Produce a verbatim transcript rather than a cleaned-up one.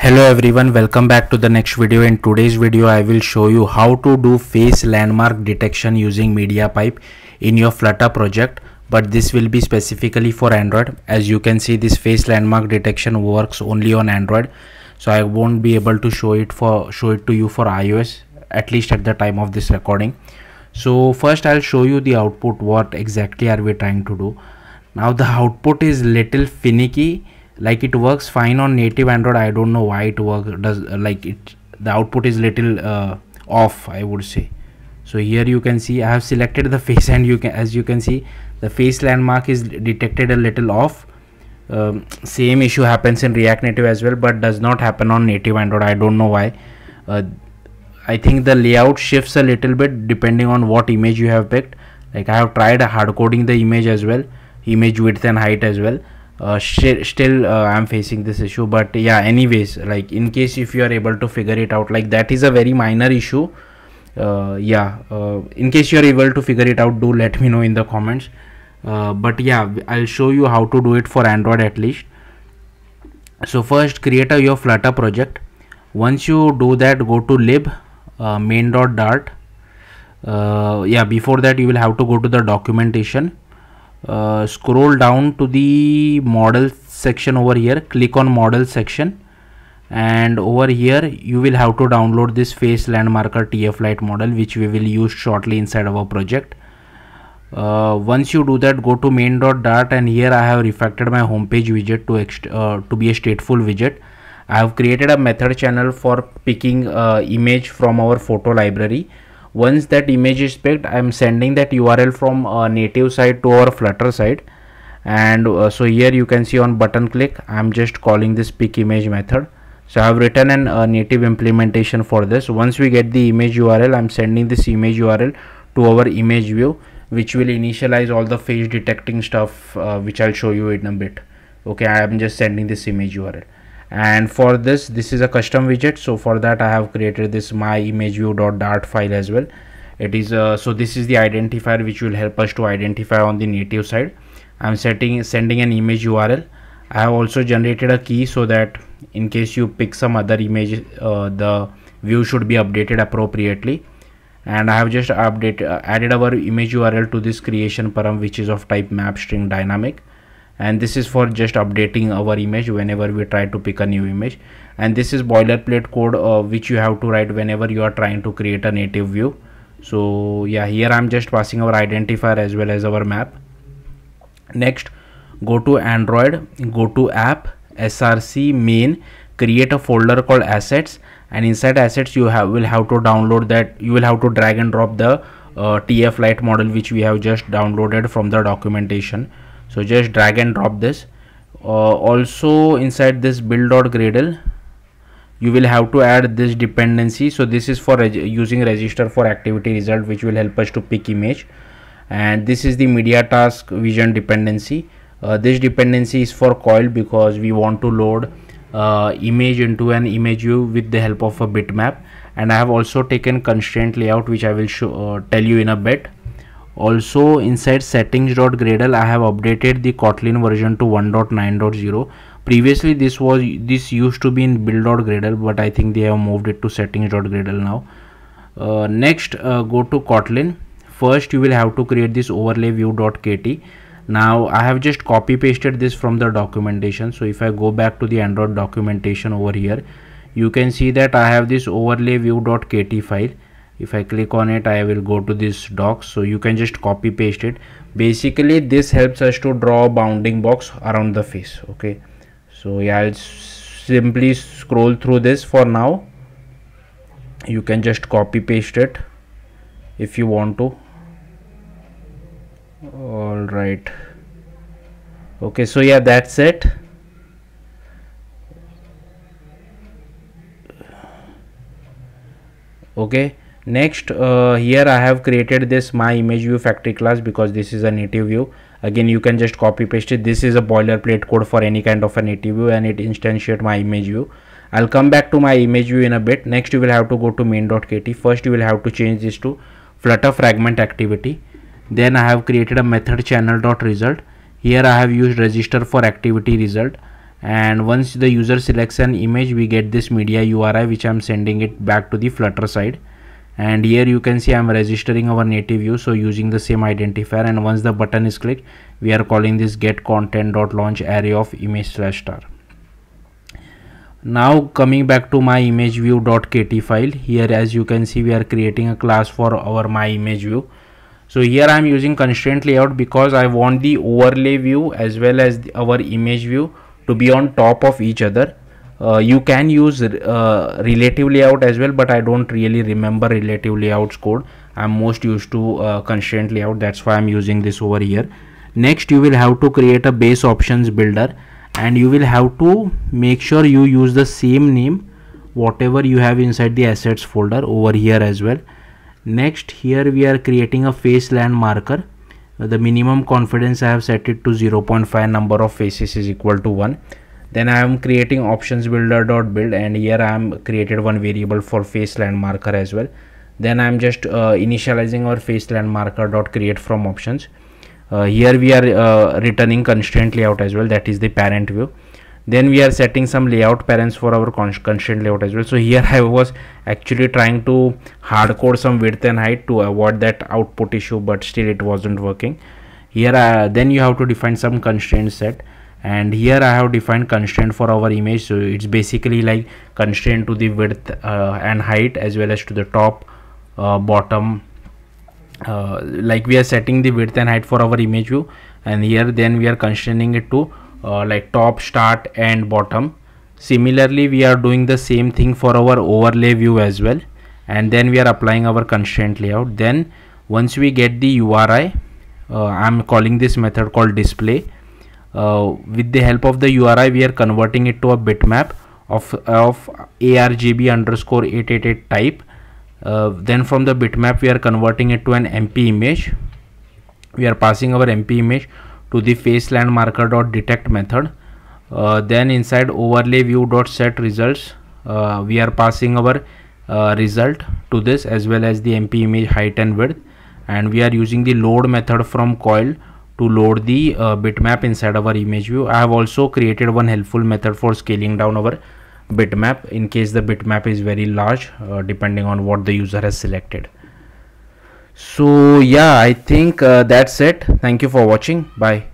Hello everyone, welcome back to the next video. In today's video I will show you how to do face landmark detection using MediaPipe in your Flutter project, but this will be specifically for Android. As you can see, this face landmark detection works only on Android, so I won't be able to show it for show it to you for iOS, at least at the time of this recording. So first I'll show you the output, what exactly are we trying to do. Now the output is little finicky. Like it works fine on native Android, I don't know why it works does like it the output is little uh, off, I would say. So here you can see I have selected the face and you can as you can see the face landmark is detected a little off. Um, same issue happens in React Native as well, but does not happen on native Android. I don't know why. uh, I think the layout shifts a little bit depending on what image you have picked. Like I have tried hard coding the image as well, image width and height as well. Uh, still uh, I'm facing this issue, but yeah, anyways, like in case if you are able to figure it out, like that is a very minor issue. Uh, yeah, uh, in case you are able to figure it out, do let me know in the comments. Uh, but yeah, I'll show you how to do it for Android at least. So first create a, your Flutter project. Once you do that, go to lib uh, main.dart. Uh, yeah, before that you will have to go to the documentation. Uh, scroll down to the model section over here, click on model section, and over here you will have to download this face landmarker T F Lite model, which we will use shortly inside our project. Uh, once you do that, go to main.dart, and here I have refactored my homepage widget to uh, to be a stateful widget. I have created a method channel for picking uh, image from our photo library. Once that image is picked, I am sending that U R L from uh, native side to our Flutter side, and uh, so here you can see on button click I am just calling this pick image method. So I have written an uh, native implementation for this. Once we get the image U R L, I am sending this image U R L to our image view, which will initialize all the face detecting stuff, uh, which I'll show you in a bit. Okay, I am just sending this image U R L, and for this this is a custom widget, so for that I have created this my image view dot dart file as well. It is uh, so this is the identifier which will help us to identify on the native side. I'm setting sending an image U R L. I have also generated a key so that in case you pick some other image, uh, the view should be updated appropriately, and I have just update uh, added our image U R L to this creation param, which is of type map string dynamic. And this is for just updating our image whenever we try to pick a new image. And this is boilerplate code uh, which you have to write whenever you are trying to create a native view. So yeah, here I'm just passing our identifier as well as our map. Next, go to Android, go to app, src main, create a folder called assets, and inside assets you have will have to download that you will have to drag and drop the uh, T F Lite model which we have just downloaded from the documentation. So just drag and drop this. Uh, also inside this build.gradle you will have to add this dependency. So this is for reg using register for activity result, which will help us to pick image, and this is the media task vision dependency. Uh, this dependency is for Coil because we want to load uh, image into an image view with the help of a bitmap, and I have also taken constraint layout, which I will show uh, tell you in a bit. Also inside settings.gradle I have updated the Kotlin version to one point nine point zero. Previously this was this used to be in build.gradle, but I think they have moved it to settings.gradle now. Uh, next uh, go to Kotlin. First you will have to create this overlay view.kt. Now I have just copy pasted this from the documentation. So if I go back to the Android documentation over here, you can see that I have this overlay view.kt file. If I click on it, I will go to this docs, so you can just copy paste it. Basically this helps us to draw a bounding box around the face. Okay, so yeah, I'll simply scroll through this for now. You can just copy paste it if you want to. All right, okay, so yeah, that's it. Okay, next uh, here I have created this MyImageViewFactory class because this is a native view. Again, you can just copy paste it. This is a boilerplate code for any kind of a native view, and it instantiates my image view. I'll come back to my image view in a bit. Next you will have to go to main.kt. First you will have to change this to FlutterFragmentActivity. Then I have created a method channel.result. Here I have used register for activity result, and once the user selects an image, we get this media U R I, which I'm sending it back to the Flutter side. And here you can see I'm registering our native view, so using the same identifier. And once the button is clicked, we are calling this get content dot launch array of image slash star. Now coming back to my image view dot kt file, here as you can see we are creating a class for our my image view. So here I am using constraint layout because I want the overlay view as well as the, our image view to be on top of each other. Uh, you can use uh, relative layout as well, but I don't really remember relative layouts code. I'm most used to uh, constraint layout, that's why I'm using this over here. Next you will have to create a base options builder, and you will have to make sure you use the same name whatever you have inside the assets folder over here as well. Next here we are creating a face land marker. The minimum confidence I have set it to zero point five, number of faces is equal to one. Then I am creating options builder dot build, and here I am created one variable for face land marker as well. Then I am just uh, initializing our face land marker dot create from options. Uh, here we are uh, returning constraint layout as well, that is the parent view. Then we are setting some layout parents for our constraint layout as well. So here I was actually trying to hardcode some width and height to avoid that output issue, but still it wasn't working. Here uh, then you have to define some constraint set, and here I have defined constraint for our image. So it's basically like constraint to the width uh, and height as well as to the top, uh, bottom. Uh, like we are setting the width and height for our image view, and here then we are constraining it to uh, like top, start and bottom. Similarly we are doing the same thing for our overlay view as well, and then we are applying our constraint layout. Then once we get the U R I, uh, I'm calling this method called display. Uh, with the help of the U R I we are converting it to a bitmap of, of A R G B underscore eight eight eight type. Uh, then from the bitmap we are converting it to an M P image. We are passing our M P image to the face land marker dot detect method. Uh, then inside overlay view dot set results, uh, we are passing our uh, result to this as well as the M P image height and width, and we are using the load method from Coil to load the uh, bitmap inside our image view. I have also created one helpful method for scaling down our bitmap in case the bitmap is very large, uh, depending on what the user has selected. So yeah, I think uh, that's it. Thank you for watching. Bye.